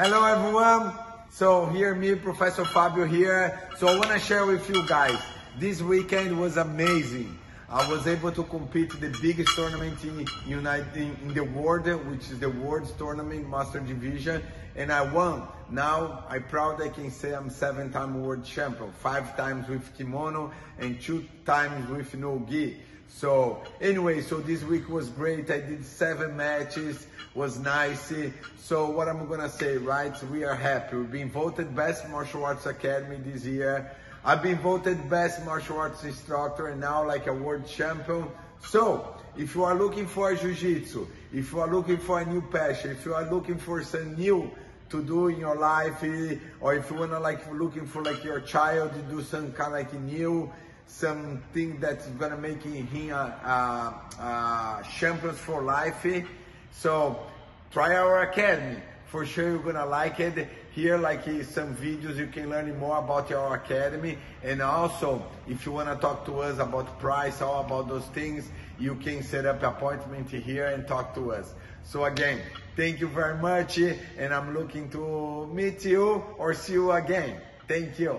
Hello everyone, so here me, Professor Fabio here. So I want to share with you guys, this weekend was amazing. I was able to compete the biggest tournament in the world, which is the World's Tournament Master Division, and I won. Now I'm proud I can say I'm 7-time world champion, 5 times with kimono and 2 times with no gi. So anyway, so this week was great. I did 7 matches, was nice. So what I'm gonna say, right? We are happy. We've been voted Best Martial Arts Academy this year. I've been voted Best Martial Arts Instructor and now like a world champion. So if you are looking for Jiu Jitsu, if you are looking for a new passion, if you are looking for some new to do in your life, or if you wanna like looking for like your child to do some kind of like new, something that's gonna make him champions for life. So try our academy. For sure you're gonna like it. Here like some videos you can learn more about our academy, and also if you wanna talk to us about price, all about those things, you can set up an appointment here and talk to us. So again, thank you very much, and I'm looking to meet you or see you again. Thank you.